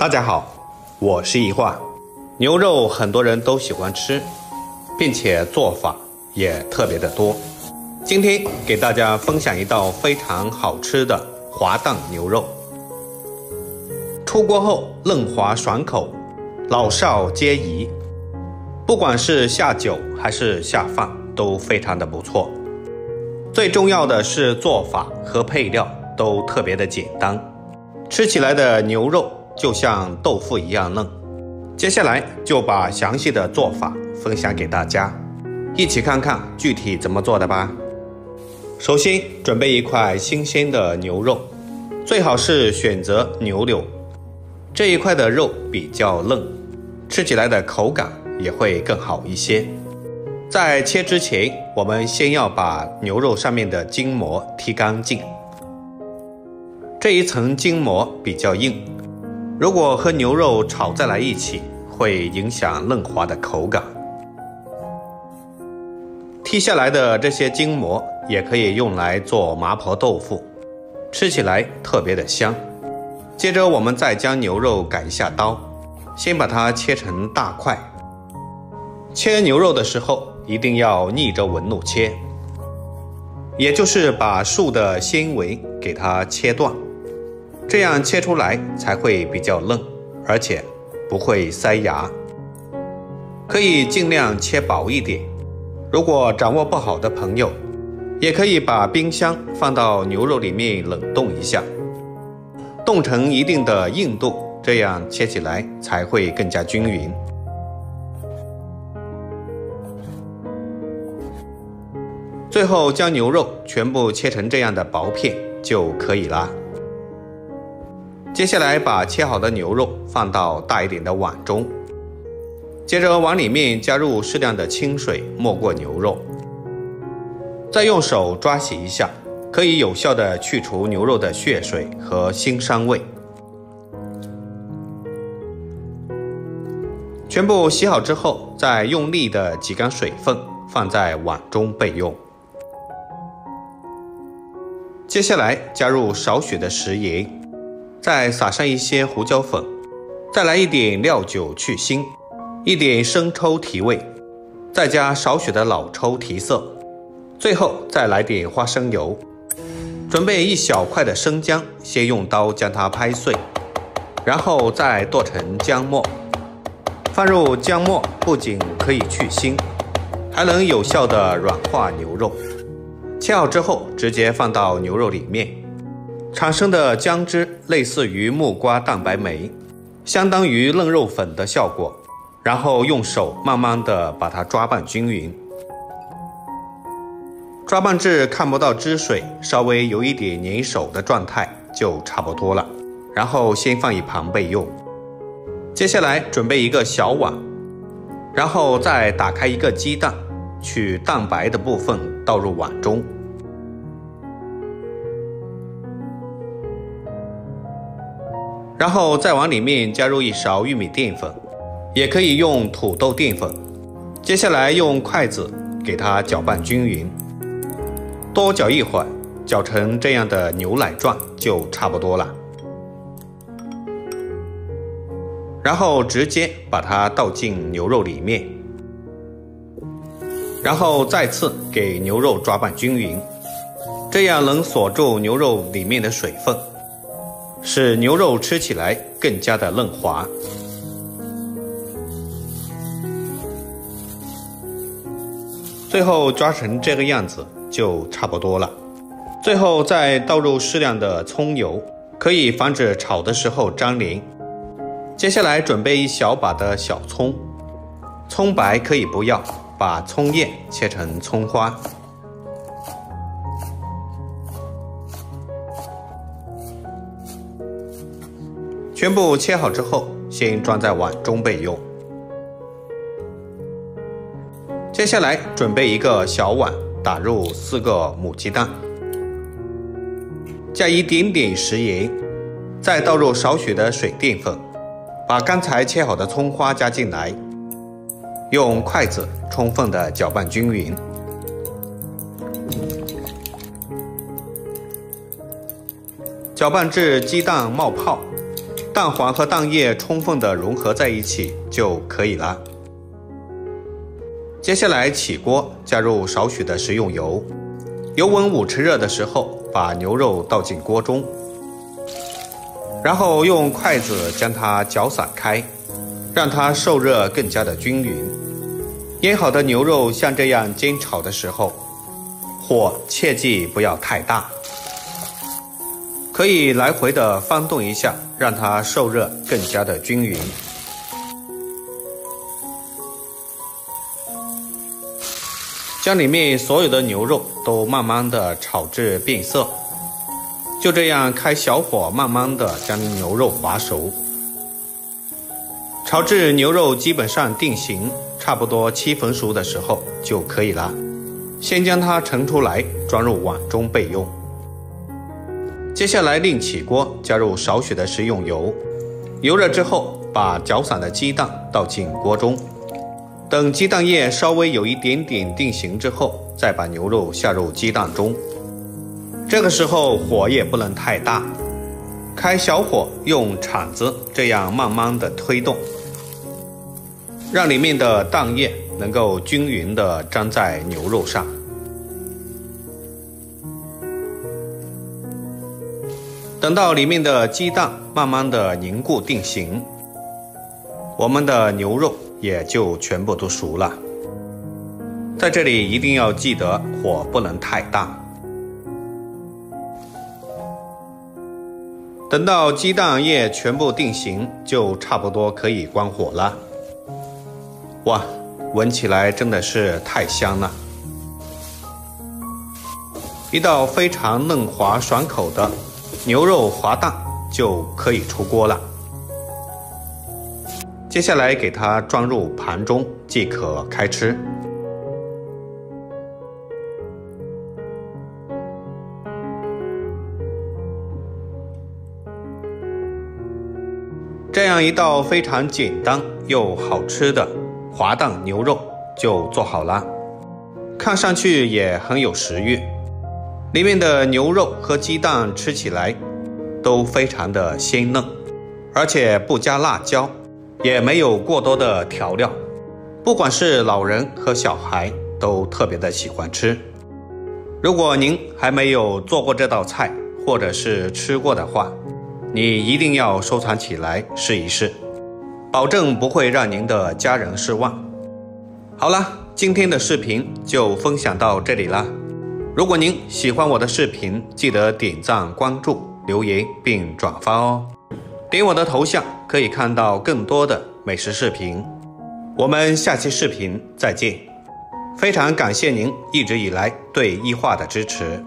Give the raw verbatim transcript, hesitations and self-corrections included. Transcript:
大家好，我是一画。牛肉很多人都喜欢吃，并且做法也特别的多。今天给大家分享一道非常好吃的滑蛋牛肉。出锅后嫩滑爽口，老少皆宜。不管是下酒还是下饭，都非常的不错。最重要的是做法和配料都特别的简单，吃起来的牛肉 就像豆腐一样嫩。接下来就把详细的做法分享给大家，一起看看具体怎么做的吧。首先准备一块新鲜的牛肉，最好是选择牛柳，这一块的肉比较嫩，吃起来的口感也会更好一些。在切之前，我们先要把牛肉上面的筋膜剔干净，这一层筋膜比较硬。 如果和牛肉炒在来一起，会影响嫩滑的口感。剔下来的这些筋膜也可以用来做麻婆豆腐，吃起来特别的香。接着我们再将牛肉改一下刀，先把它切成大块。切牛肉的时候一定要逆着纹路切，也就是把树的纤维给它切断。 这样切出来才会比较嫩，而且不会塞牙。可以尽量切薄一点。如果掌握不好的朋友，也可以把冰箱放到牛肉里面冷冻一下，冻成一定的硬度，这样切起来才会更加均匀。最后将牛肉全部切成这样的薄片就可以啦。 接下来把切好的牛肉放到大一点的碗中，接着往里面加入适量的清水没过牛肉，再用手抓洗一下，可以有效的去除牛肉的血水和腥膻味。全部洗好之后，再用力的挤干水分，放在碗中备用。接下来加入少许的食盐， 再撒上一些胡椒粉，再来一点料酒去腥，一点生抽提味，再加少许的老抽提色，最后再来点花生油。准备一小块的生姜，先用刀将它拍碎，然后再剁成姜末。放入姜末不仅可以去腥，还能有效的软化牛肉。切好之后，直接放到牛肉里面。 产生的姜汁类似于木瓜蛋白酶，相当于嫩肉粉的效果。然后用手慢慢的把它抓拌均匀，抓拌至看不到汁水，稍微有一点粘手的状态就差不多了。然后先放一旁备用。接下来准备一个小碗，然后再打开一个鸡蛋，取蛋白的部分倒入碗中。 然后再往里面加入一勺玉米淀粉，也可以用土豆淀粉。接下来用筷子给它搅拌均匀，多搅一会儿，搅成这样的牛奶状就差不多了。然后直接把它倒进牛肉里面，然后再次给牛肉抓拌均匀，这样能锁住牛肉里面的水分， 使牛肉吃起来更加的嫩滑。最后抓成这个样子就差不多了。最后再倒入适量的葱油，可以防止炒的时候粘连。接下来准备一小把的小葱，葱白可以不要，把葱叶切成葱花。 全部切好之后，先装在碗中备用。接下来准备一个小碗，打入四个母鸡蛋，加一点点食盐，再倒入少许的水淀粉，把刚才切好的葱花加进来，用筷子充分的搅拌均匀。 搅拌至鸡蛋冒泡，蛋黄和蛋液充分的融合在一起就可以了。接下来起锅，加入少许的食用油，油温五十热的时候，把牛肉倒进锅中，然后用筷子将它搅散开，让它受热更加的均匀。腌好的牛肉像这样煎炒的时候，火切记不要太大，可以来回的翻动一下，让它受热更加的均匀。将里面所有的牛肉都慢慢的炒至变色，就这样开小火，慢慢的将牛肉滑熟，炒至牛肉基本上定型，差不多七分熟的时候就可以了。先将它盛出来，装入碗中备用。接下来另起锅，加入少许的食用油，油热之后，把搅散的鸡蛋倒进锅中。等鸡蛋液稍微有一点点定型之后，再把牛肉下入鸡蛋中。这个时候火也不能太大，开小火，用铲子这样慢慢的推动，让里面的蛋液能够均匀的粘在牛肉上。等到里面的鸡蛋慢慢的凝固定型，我们的牛肉也就全部都熟了。在这里一定要记得火不能太大。等到鸡蛋液全部定型，就差不多可以关火了。哇，闻起来真的是太香了！一道非常嫩滑爽口的牛肉滑蛋就可以出锅了。接下来给它装入盘中即可开吃。这样一道非常简单又好吃的滑蛋牛肉就做好了，看上去也很有食欲。里面的牛肉和鸡蛋吃起来都非常的鲜嫩，而且不加辣椒，也没有过多的调料，不管是老人和小孩都特别的喜欢吃。如果您还没有做过这道菜，或者是吃过的话，你一定要收藏起来试一试，保证不会让您的家人失望。好了，今天的视频就分享到这里了。如果您喜欢我的视频，记得点赞、关注、留言并转发哦。点我的头像可以看到更多的美食视频。我们下期视频再见。非常感谢您一直以来对一画的支持。